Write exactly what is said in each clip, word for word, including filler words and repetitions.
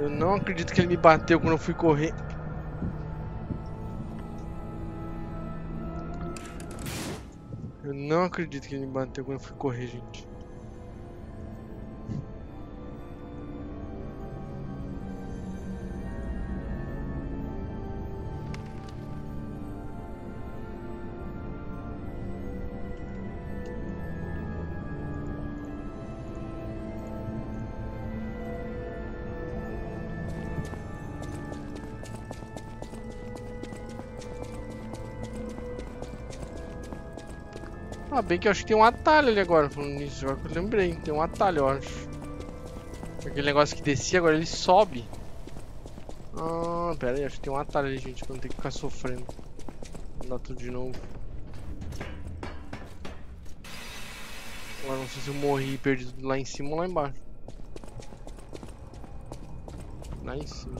Eu não acredito que ele me bateu quando eu fui correr. Eu não acredito que ele me bateu quando eu fui correr, gente. Bem que eu acho que tem um atalho ali agora, falando nisso, agora que eu lembrei, tem um atalho, eu acho. Aquele negócio que descia, agora ele sobe. Ah, pera aí, acho que tem um atalho ali, gente, pra não ter que ficar sofrendo. Vou dar tudo de novo. Agora não sei se eu morri perdido lá em cima ou lá embaixo. Lá em cima.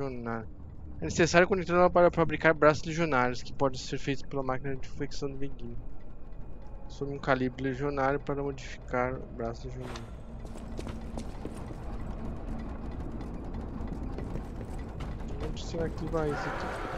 Legionário. É necessário conectar para fabricar braços legionários que podem ser feitos pela máquina de flexão do Beguinho. Sobre um calibre legionário para modificar o braço legionário. Onde será que vai isso aqui?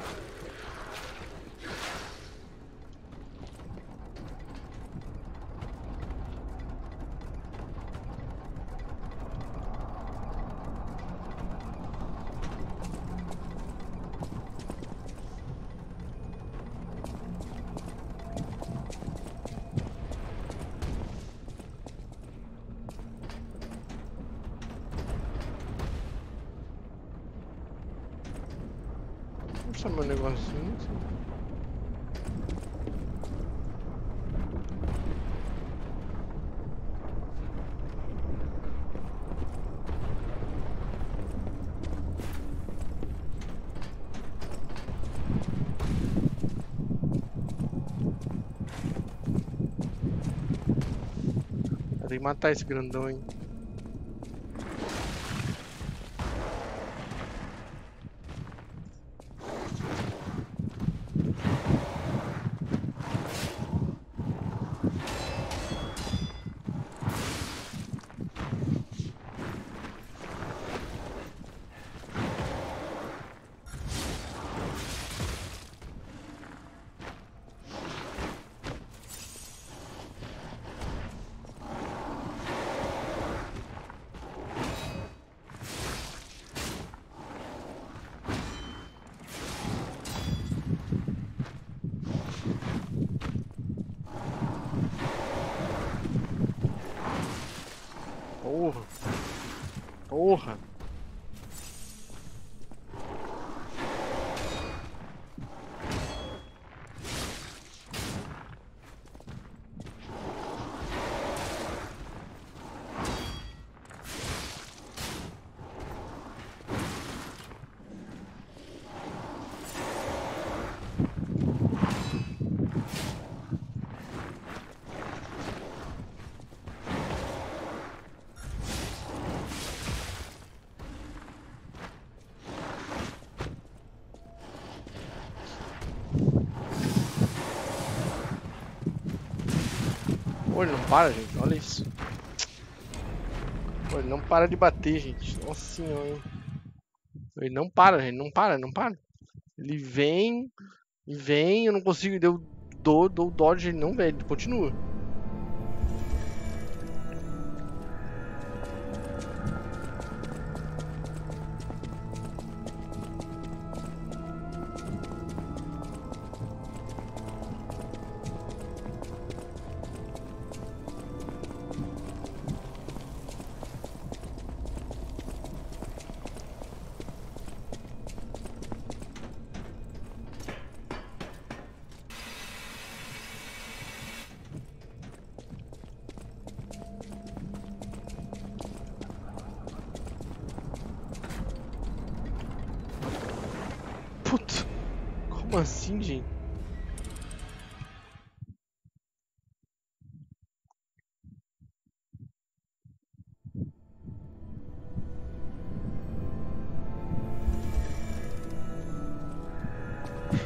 Meu negocinho. Tem que matar esse grandão, hein? Porra! Porra! Pô, ele não para, gente, olha isso. Pô, ele não para de bater, gente. Nossa senhora, hein? Ele não para, gente, não para, não para. Ele vem, vem, eu não consigo, eu dou, dou dodge, ele não, velho, ele continua. Como assim, gente?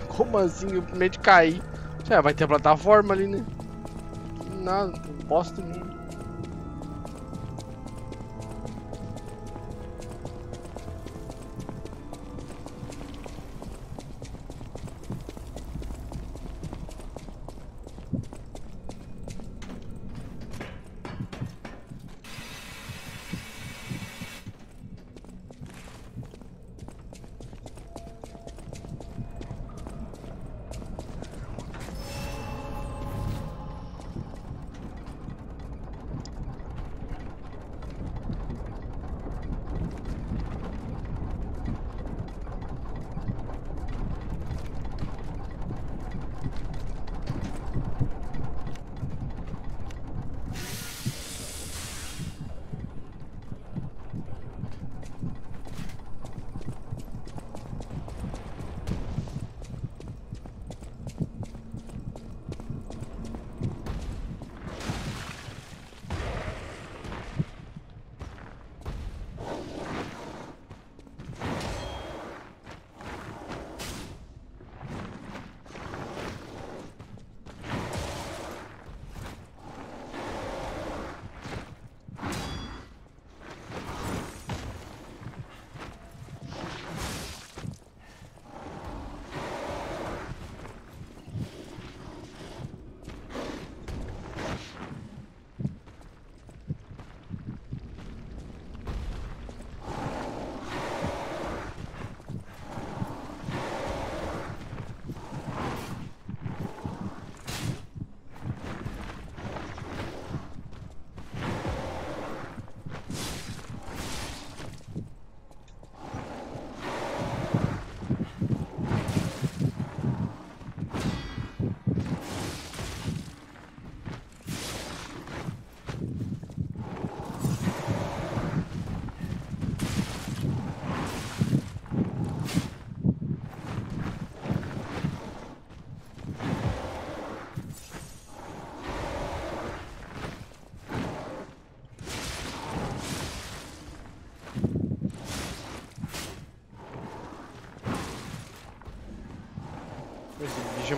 Como assim? Eu com medo de cair. Já vai ter a plataforma ali, né? Que nada, não bosta nenhuma.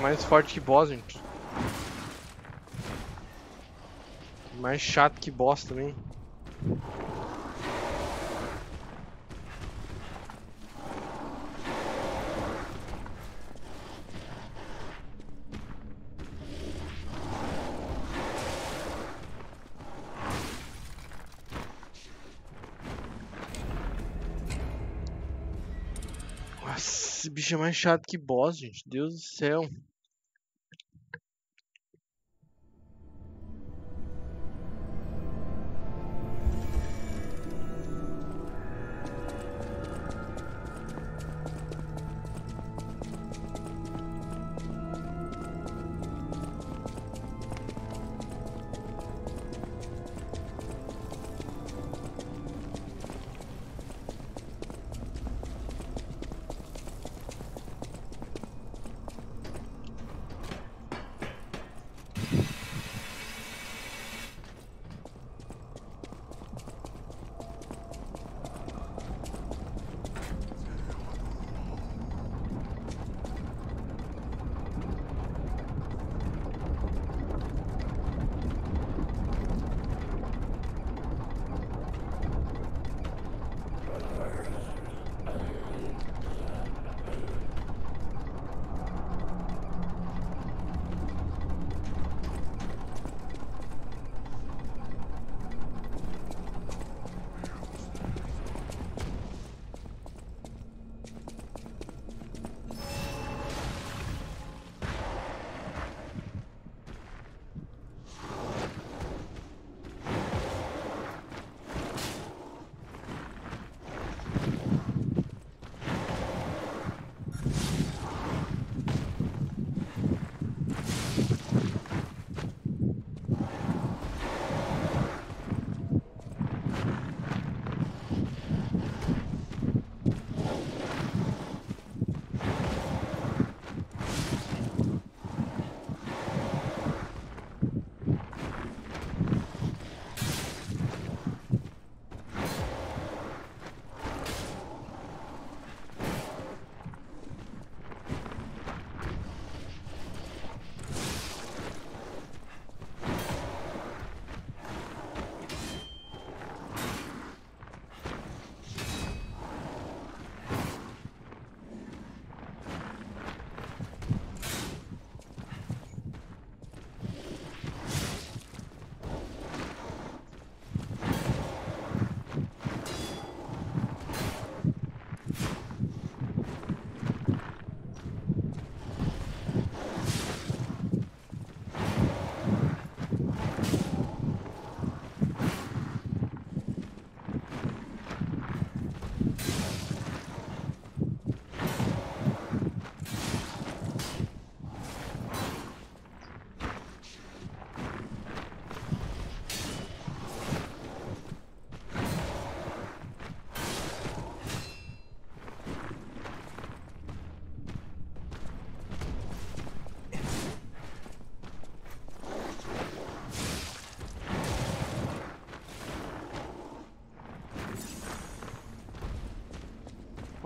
Mais forte que boss, gente. Mais chato que boss também. Nossa, esse bicho é mais chato que boss, gente. Deus do céu.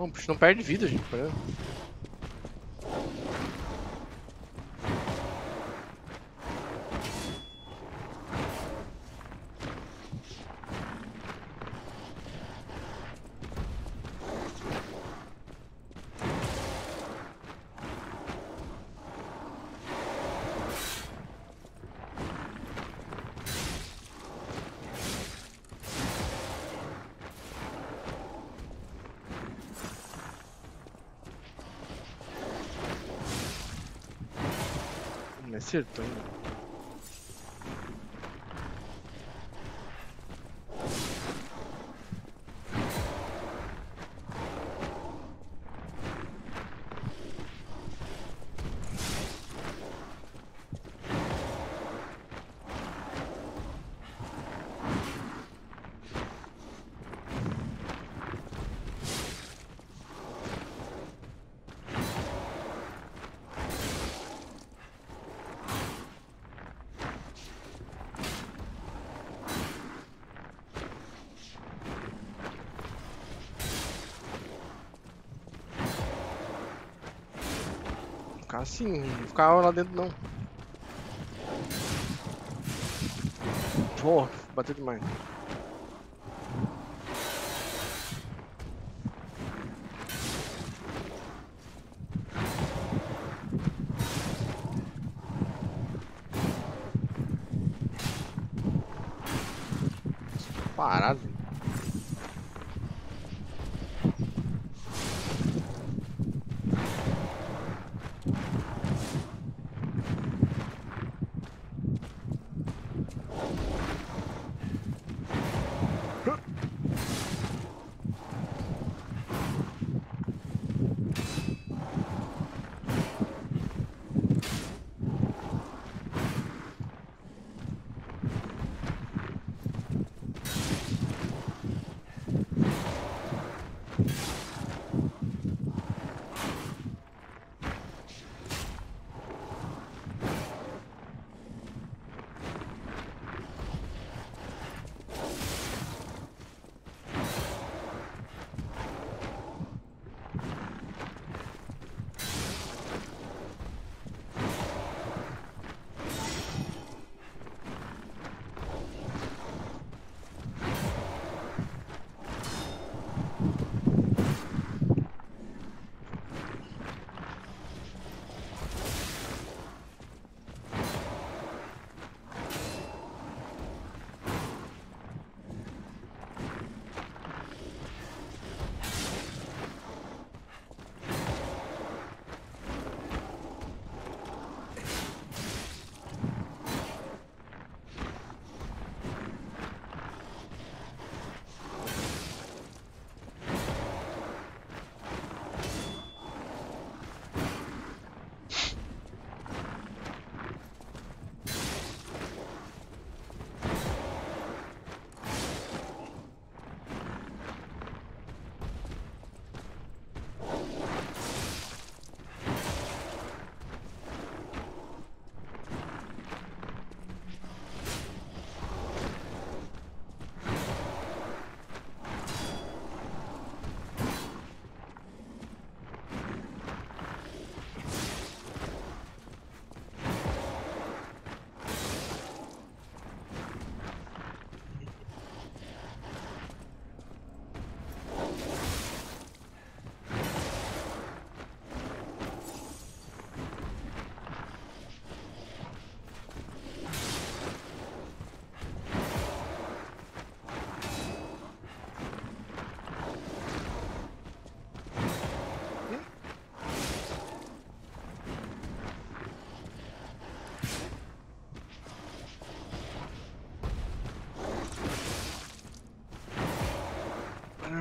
Bom, puxa, não perde vida, gente. Pera. Acertou ainda. Assim, não ficava lá dentro não. Porra, bateu demais. Parado.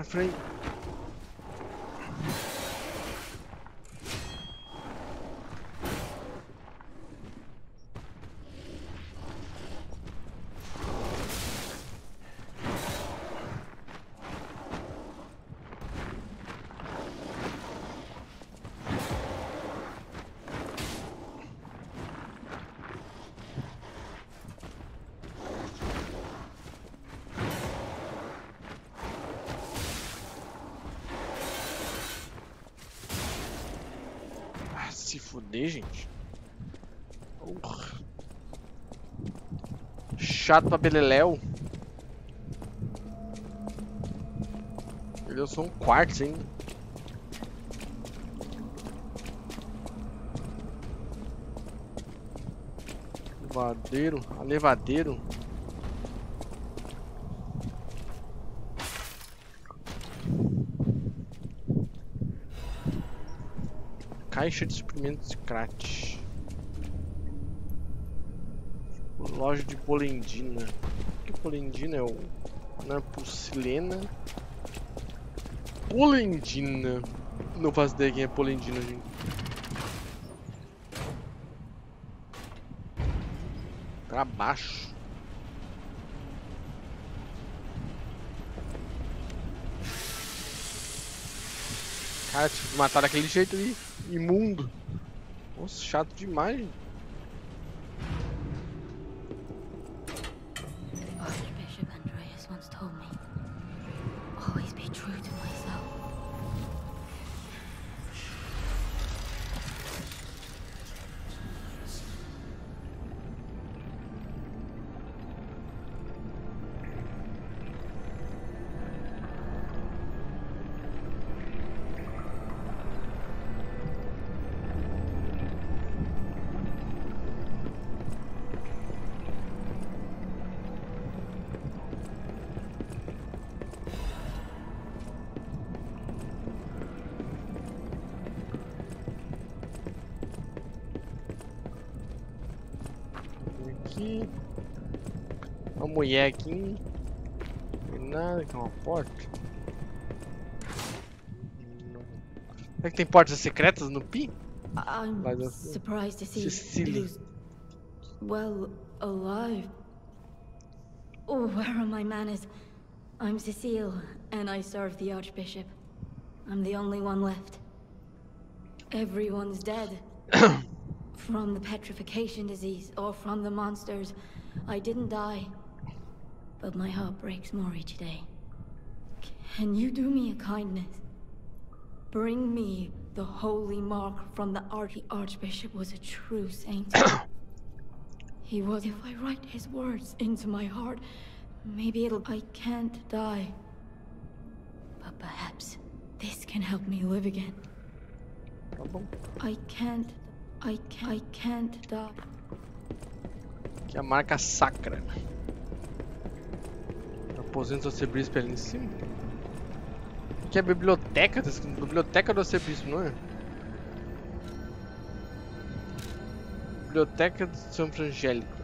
Frente. se fuder, gente. Porra. Chato pra beleléu. Perdeu só um quartzo ainda. Levadeiro, a levadeiro. Caixa de suprimentos Krat. Loja de Polendina. Que Polendina é o... Na porcelana. Polendina. Não faço ideia quem é Polendina, gente. Pra baixo. Cara, te mataram daquele jeito ali. Imundo. Nossa, chato demais, gente. Uma mulher aqui, não tem nada, que é uma porta. Será que tem portas secretas no P I? I'm surprised to see Cecile. Well, alive. Oh, where are my manners? I'm Cecile, and I serve the Archbishop. I'm the only one left. Everyone's dead. From the petrification disease, or from the monsters. I didn't die, but my heart breaks more each day. Can you do me a kindness? Bring me the holy mark from the Arch Archbishop was a true saint. He was. If I write his words into my heart, maybe it'll... I can't die. But perhaps this can help me live again. Problem. I can't... I can't... I can't die. Que é a marca sacra. Aposento do arcebispo ali em cima. Que é a biblioteca, tá escrito biblioteca do arcebispo, não é? Biblioteca do San Frangelico.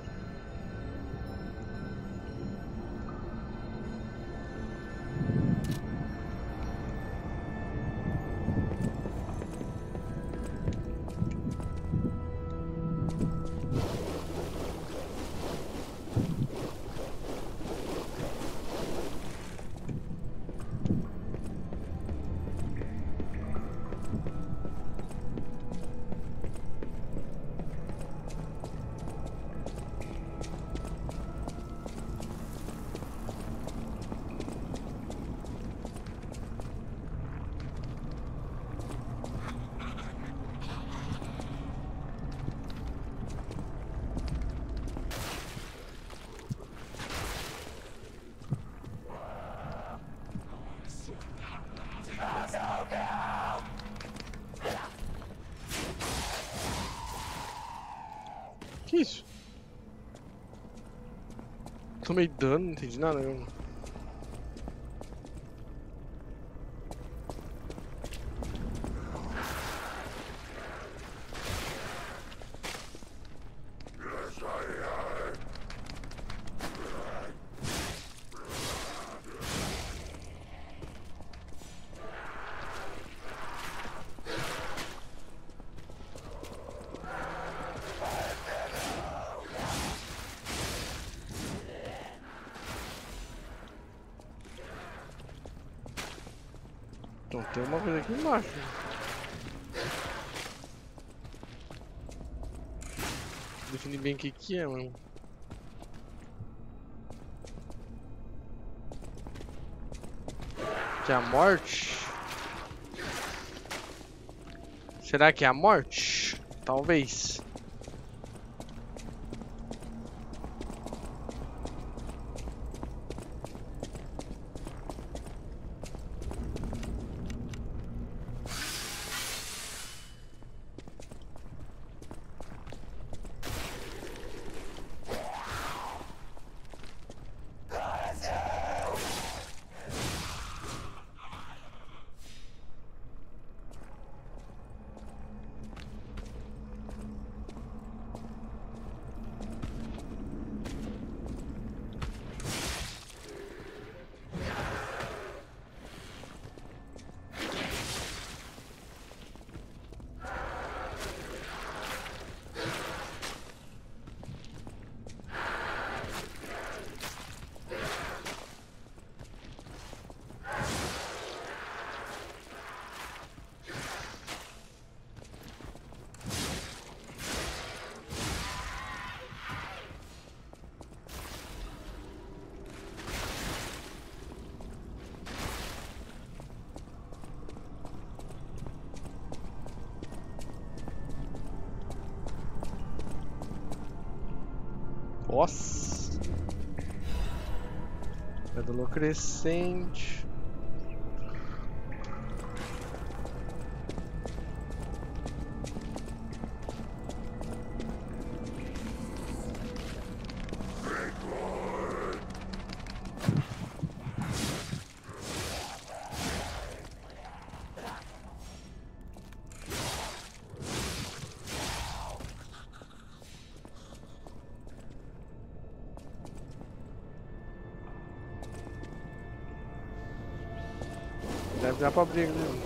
Que isso? Tomei dano, não entendi nada. Eu... Então tem uma coisa aqui embaixo. Defini bem o que que é, mano. Que é a morte? Será que é a morte? Talvez. Nossa! Pédalo crescente. Deve dar pra abrir, né?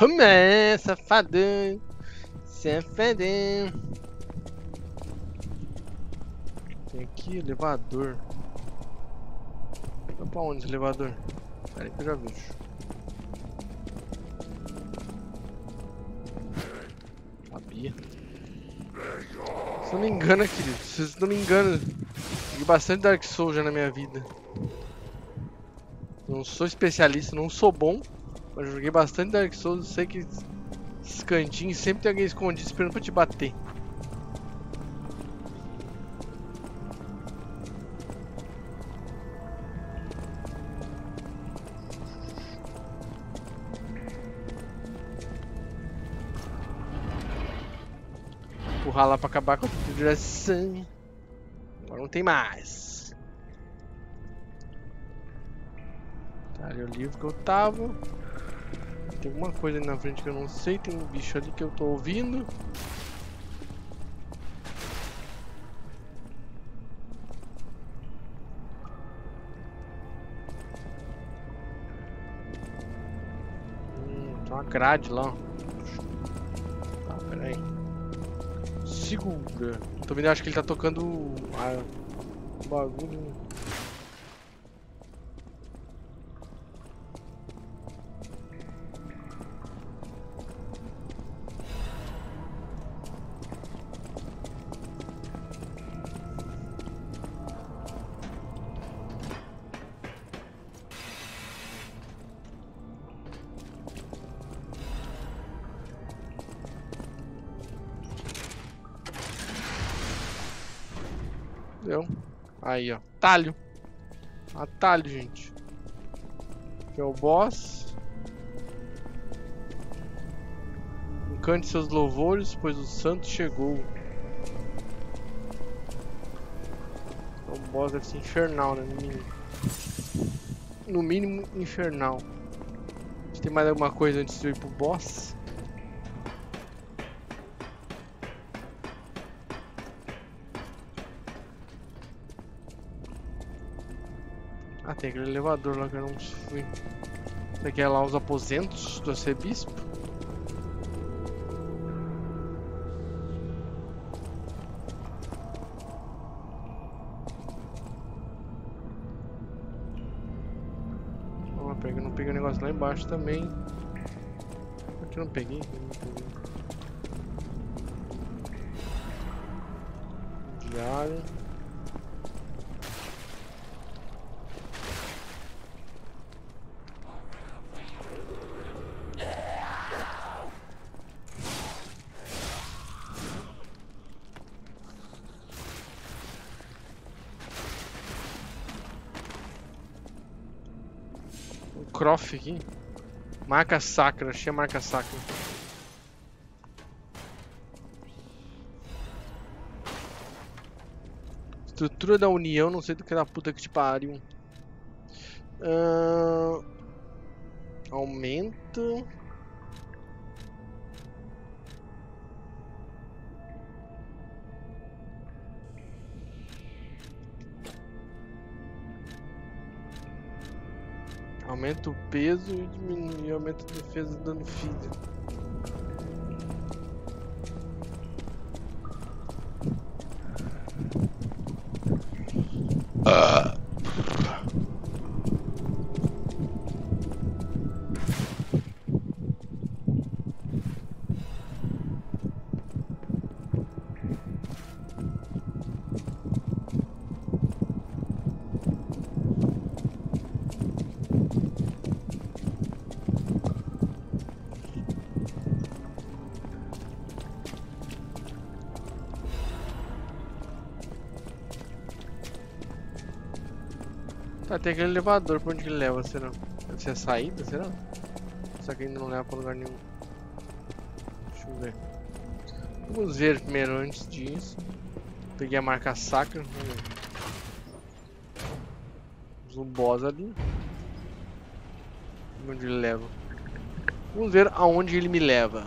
Toma, safadão, safadão. Tem aqui elevador. Vai pra onde esse elevador? Peraí que eu já vejo. Sabia. Se não me engano, querido. Se não me engano, vi bastante Dark Souls já na minha vida. Não sou especialista, não sou bom. Eu joguei bastante Dark Souls, sei que esses cantinhos sempre tem alguém escondido esperando pra te bater. Empurrar lá pra acabar com a duração. Agora não tem mais. Tá ali o livro que eu tava. Tem alguma coisa ali na frente que eu não sei, tem um bicho ali que eu tô ouvindo. Hum, tem uma grade lá. Tá, ah, peraí. Segura. Tô vendo, acho que ele tá tocando o ah, bagulho. Entendeu? Aí, ó. Atalho. Atalho, gente. Aqui é o boss. Cante seus louvores, pois o santo chegou. Então, o boss deve ser infernal, né? No mínimo, no mínimo infernal. Tem mais alguma coisa antes de eu ir pro boss? Ah, tem aquele elevador lá que eu não fui. Isso aqui é lá os aposentos do arcebispo. Lá embaixo também. Aqui eu não peguei, não peguei. Diário. Croft aqui. Marca Sacra, achei a Marca Sacra. Estrutura da União, não sei do que é da puta que te pariu. Uh, aumento. Aumenta o peso e diminui, aumenta a defesa e dano físico. Ah. Tem aquele elevador, pra onde que ele leva, será? Deve ser a saída, será? Só que ainda não leva pra lugar nenhum. Deixa eu ver. Vamos ver primeiro antes disso. Peguei a Marca Sacra. O boss ali. Onde ele leva? Vamos ver aonde ele me leva.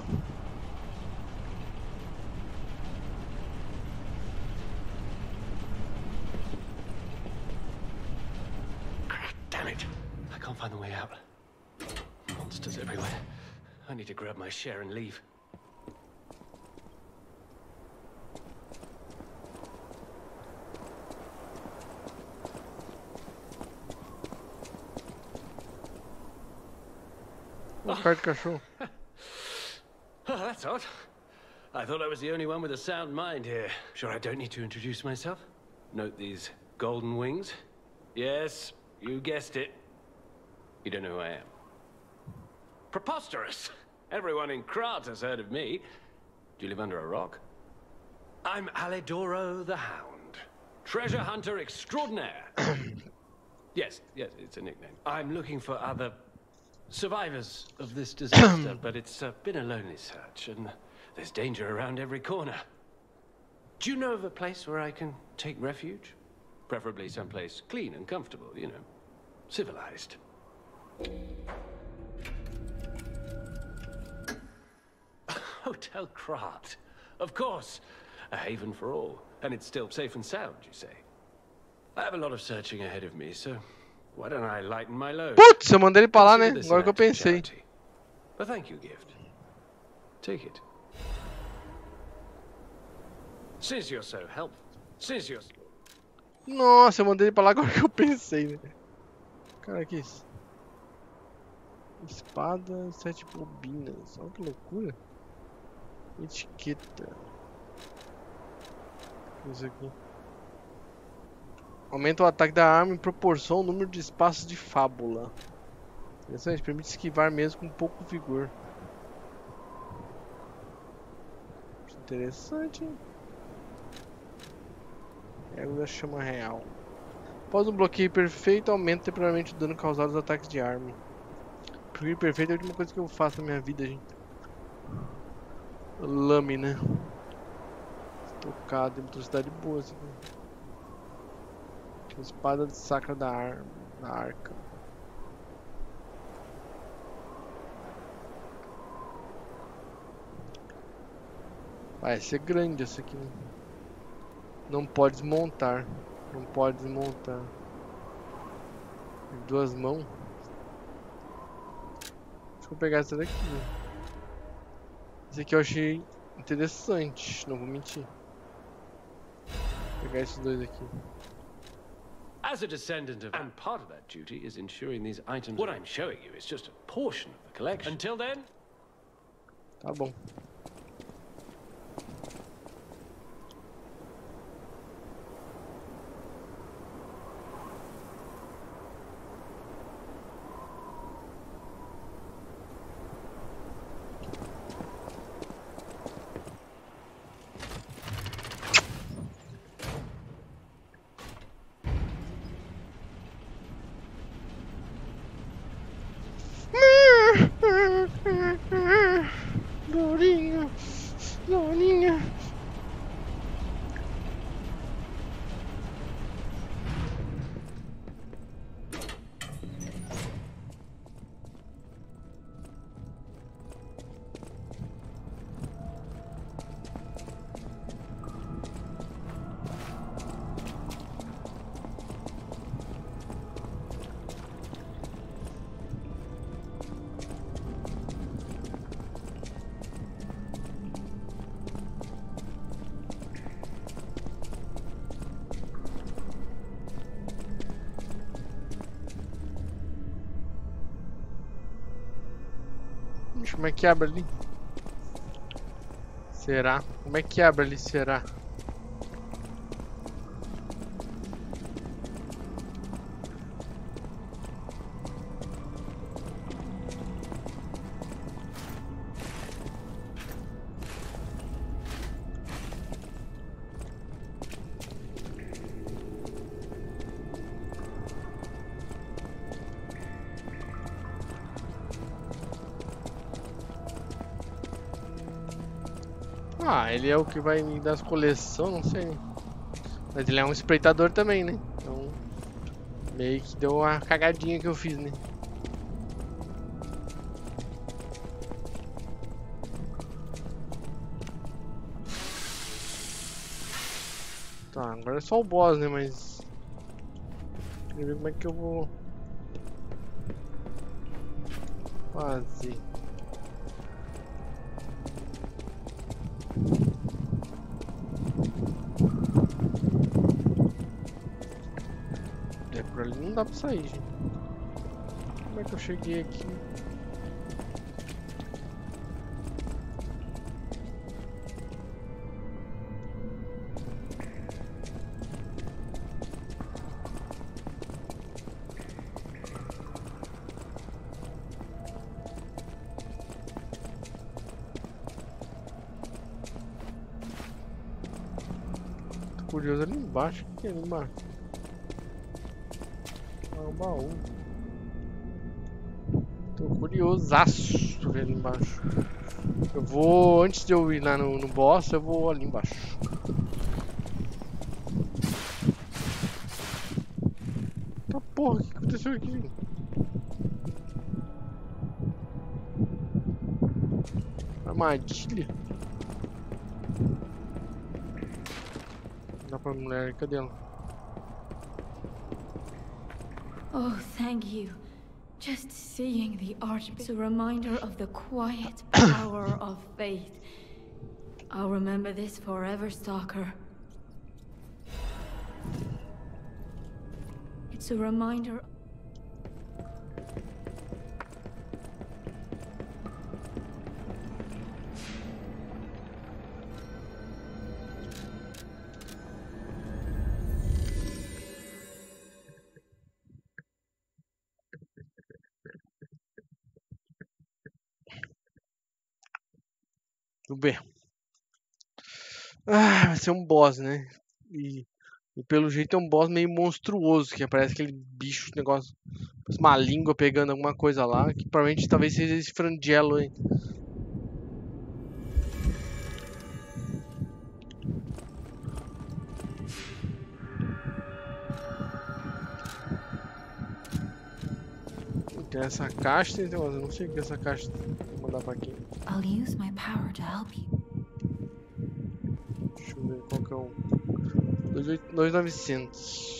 Grab my share and leave. Oh, oh, that's odd. I thought I was the only one with a sound mind here. Sure, I don't need to introduce myself. Note these golden wings. Yes, you guessed it. You don't know who I am. Preposterous. Everyone in Krat has heard of me. Do you live under a rock? I'm Alidoro the Hound, treasure hunter extraordinaire. Yes, yes, it's a nickname. I'm looking for other survivors of this disaster, but it's uh, been a lonely search, and there's danger around every corner. Do you know of a place where I can take refuge? Preferably someplace clean and comfortable, you know, civilized. Hotel Krat. Of course. A haven for all. And it's still safe and sound, you say? I have a lot of searching ahead of me, so why don't I lighten my load? Putz, eu mandei ele pra lá, né? Agora que eu pensei. But thank you, gift. Take it. Since you're so helpful. Since you're... Nossa, eu mandei ele pra lá agora que eu pensei, né? Cara, que isso? Espada, sete bobinas. Olha que loucura. Etiqueta. Isso aqui. Aumenta o ataque da arma em proporção ao número de espaços de fábula. Interessante, permite esquivar mesmo com pouco vigor. Interessante. É Ego da chama real. Após um bloqueio perfeito, aumenta temporariamente o dano causado aos ataques de arma. Bloqueio perfeito é a última coisa que eu faço na minha vida, gente. Lâmina. Estocado, motricidade boa, assim. Espada de sacra da, ar... da arca. Vai ser grande essa aqui. Não pode desmontar. Não pode desmontar. Duas mãos. Deixa eu pegar essa daqui. Esse aqui eu achei interessante. Não vou mentir. Vou pegar esses dois aqui. As a descendant of, and part of that duty is ensuring these items. What I'm showing you is just a portion of the collection. Until then. Tá bom. Como é que abre ali? Será? Como é que abre ali? Será? Ah, ele é o que vai me dar as coleções, não sei. Mas ele é um espreitador também, né? Então, meio que deu uma cagadinha que eu fiz, né? Tá, agora é só o boss, né? Mas... deixa eu ver como é que eu vou... fazer. Não dá pra sair, gente. Como é que eu cheguei aqui? Tô curioso ali embaixo. O que é ali embaixo? Baú. Tô curiosaço. Tô vendo ali embaixo. Eu vou, antes de eu ir lá no, no boss, eu vou ali embaixo. Tá porra, o que aconteceu aqui? Armadilha? Dá pra mulher, cadê ela? Oh, thank you. Just seeing the Archbishop is a reminder of the quiet power of faith. I'll remember this forever, Stalker. It's a reminder... Bem, ah, vai ser um boss, né? E E pelo jeito é um boss meio monstruoso, que parece aquele bicho, negócio, uma língua pegando alguma coisa lá, que provavelmente talvez seja esse Frangelo aí. Tem essa caixa, então eu não sei o que essa caixa vou mandar pra aqui. I'll use my power to help you. Deixa eu ver qual que é um. dois mil e novecentos.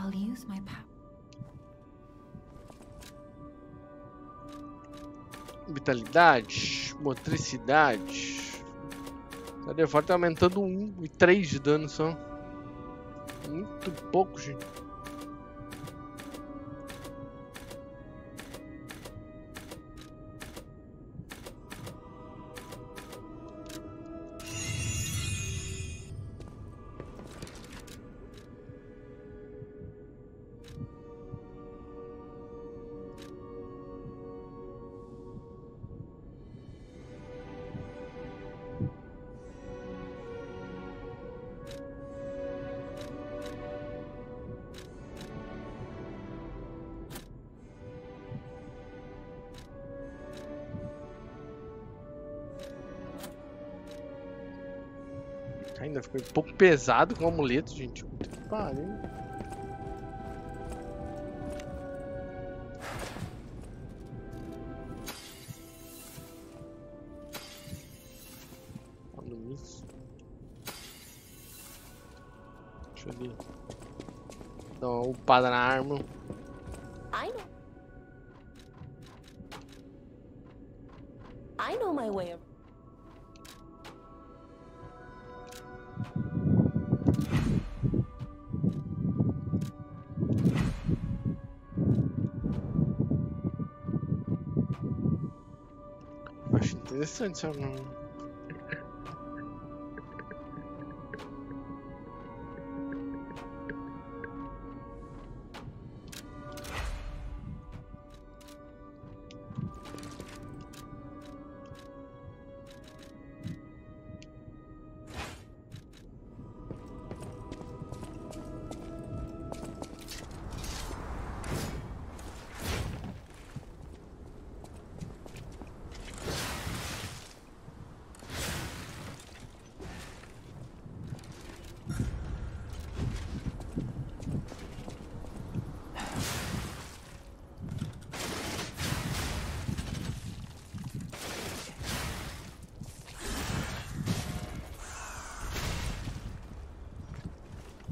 I'll use my power. Vitalidade, motricidade. A default tá aumentando um e três de dano só. Muito pouco, gente. Ainda ficou um pouco pesado com o amuleto, gente. Puta que pariu. Deixa eu ver. Dá uma upada na arma. I know. I know my way around. Interessante, sabe?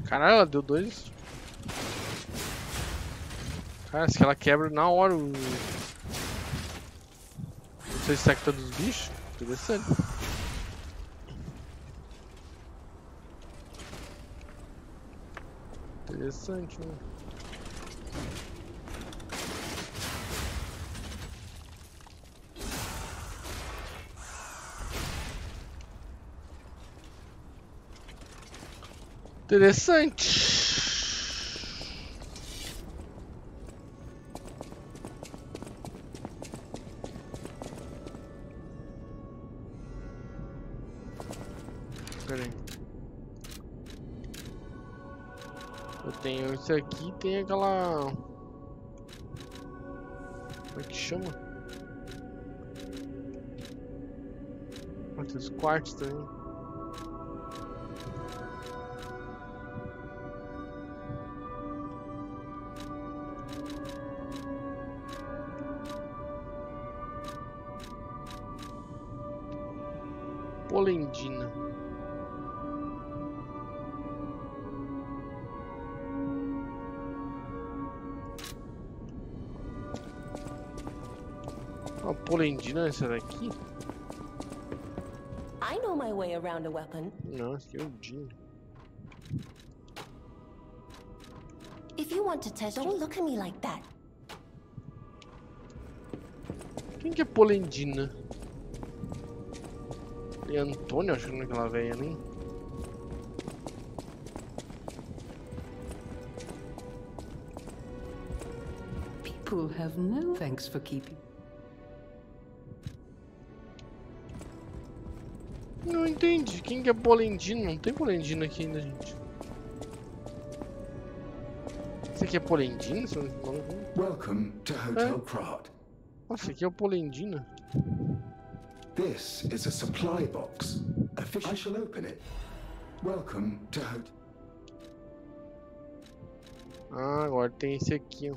Caralho, ela deu dois. Cara, se ela quebra na hora o... Não sei se é que todos os bichos. Interessante. Interessante, né? Interessante. Pera aí. Eu tenho isso aqui, tem aquela... Como é que chama? Ah, tem os quartos também. Polendina. Uma Polendina essa daqui? I know my way around a weapon. Nossa, que odinho. If you want to test, don't look at me like that. Quem que é Polendina? E Antônio, acho que não é aquela velha, nem. People have no thanks for keeping. Não entendi. Quem que é Polendina? Não tem Polendina aqui ainda, gente. Esse aqui é Polendina? Welcome to Hotel Krat. Nossa, aqui é o Polendina. This is a supply box. I shall open it. Welcome to Hotel. Ah, agora tem esse aqui. Ó.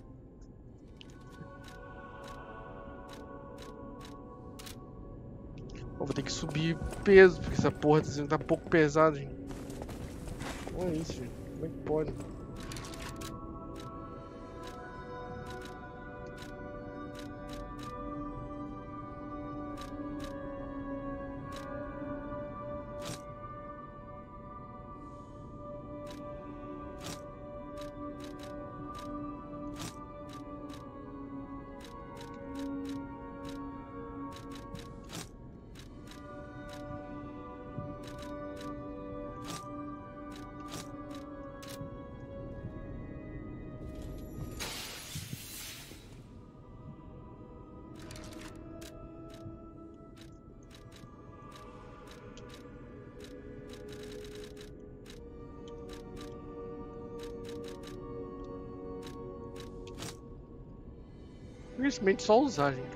Oh, vou ter que subir peso, porque essa porra tá pouco pesada, gente. Olha isso, gente. Como é que pode? Simplesmente só usar, gente.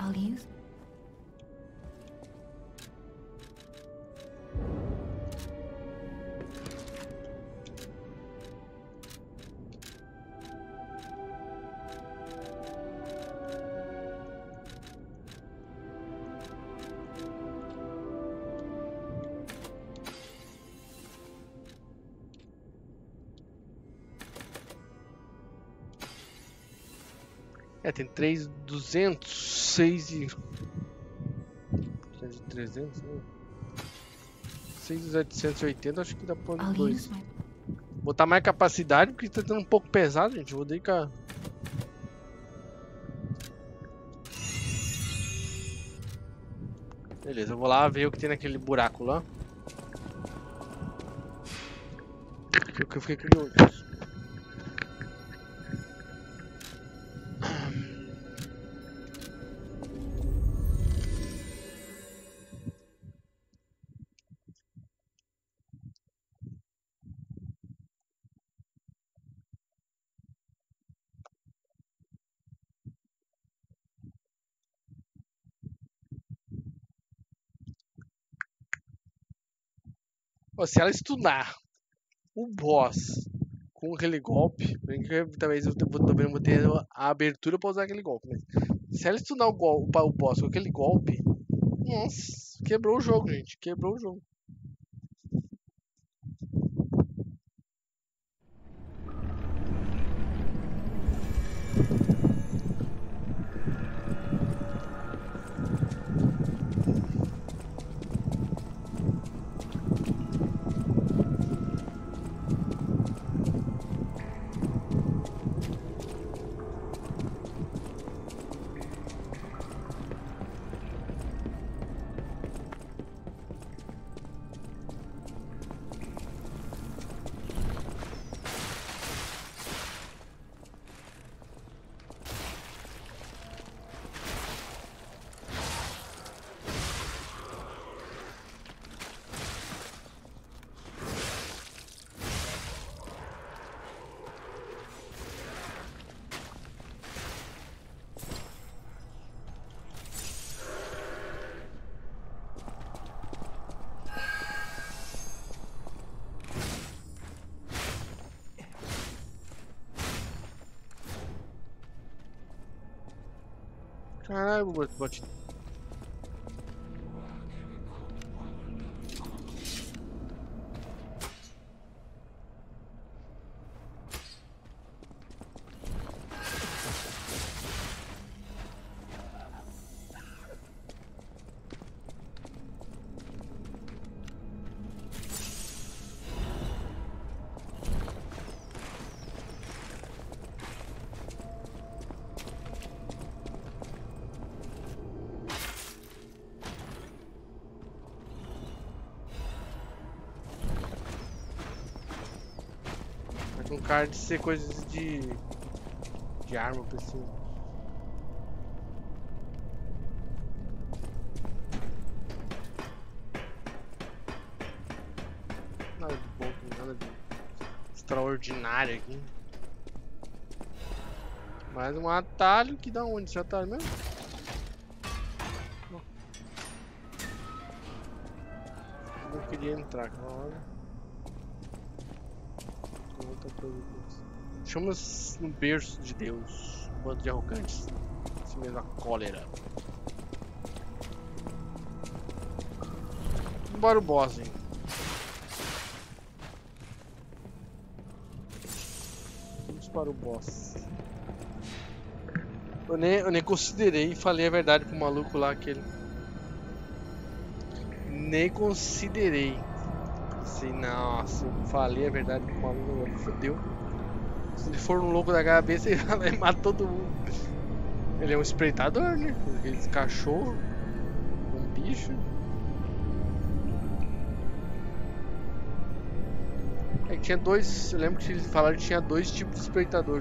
I'll use. É, tem três mil e duzentos, seis mil e... trezentos, né? seis mil setecentos e oitenta, acho que dá pra dois. My... Botar mais capacidade, porque tá tendo um pouco pesado, gente. Vou dedicar... Beleza, eu vou lá ver o que tem naquele buraco lá. Porque eu fiquei curioso. Se ela estudar o boss com aquele golpe, talvez eu também vou ter a abertura para usar aquele golpe, mas se ela estudar o, golpe, o boss com aquele golpe, nossa, quebrou o jogo, gente, quebrou o jogo. Caralho, vou bate. Cara de ser coisas de, de arma, preciso. Nada de bom, nada de extraordinário aqui. Mais um atalho que dá onde esse atalho mesmo? Não queria entrar aquela hora. Chama-se um berço de Deus, um bando de arrogantes, esse mesmo a cólera. Embora o boss, hein? Vamos para o boss. Eu nem, eu nem considerei, falei a verdade pro maluco lá, aquele. Nem considerei. Assim, nossa, eu falei a verdade com o maluco, ele fodeu. Se ele for um louco da cabeça, ele vai matar todo mundo. Ele é um espreitador, né? Ele é um cachorro, um bicho. É que tinha dois, eu lembro que eles falaram que tinha dois tipos de espreitador.